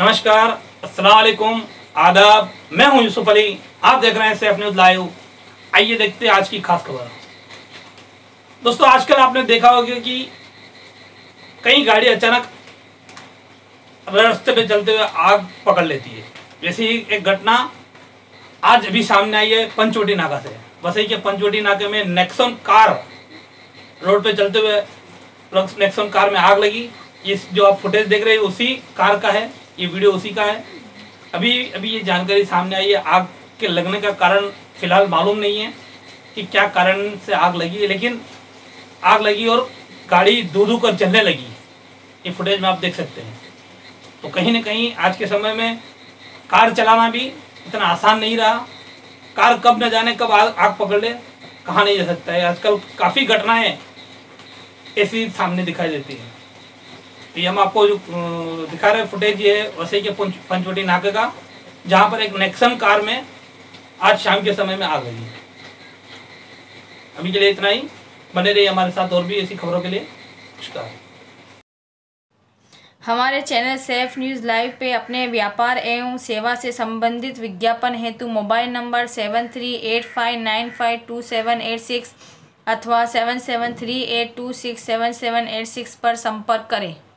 नमस्कार, अस्सलाम वालेकुम, आदाब। मैं हूं यूसुफ अली, आप देख रहे हैं सेफ न्यूज लाइव। आइए देखते हैं आज की खास खबर। दोस्तों, आजकल आपने देखा होगा कि कई गाड़ी अचानक रास्ते पे चलते हुए आग पकड़ लेती है। जैसी एक घटना आज भी सामने आई है पंचवटी नाका से। वसई के पंचवटी नाके में नेक्सॉन कार रोड पे चलते हुए नेक्सॉन कार में आग लगी। इस जो आप फुटेज देख रहे हैं उसी कार का है, ये वीडियो उसी का है। अभी ये जानकारी सामने आई है। आग के लगने का कारण फिलहाल मालूम नहीं है कि क्या कारण से आग लगी, लेकिन आग लगी और गाड़ी धू धू कर चलने लगी। ये फुटेज में आप देख सकते हैं। तो कहीं ना कहीं आज के समय में कार चलाना भी इतना आसान नहीं रहा। कार कब न जाने कब आग पकड़ ले, कहाँ नहीं जा सकता है। आजकल काफ़ी घटनाएं ऐसी सामने दिखाई देती है। तो ये हम आपको जो दिखा रहे फुटेज, ये वसई के पंचवटी नाके का, जहाँ पर एक नेक्सन कार में आज शाम के समय में आग लगी। अभी के लिए इतना ही। बने रहिए हमारे साथ और भी ऐसी खबरों के लिए। नमस्कार। हमारे चैनल सेफ न्यूज़ लाइव पे अपने व्यापार एवं सेवा से संबंधित विज्ञापन हेतु मोबाइल नंबर 7385952786 अथवा 7738267786 पर संपर्क करें।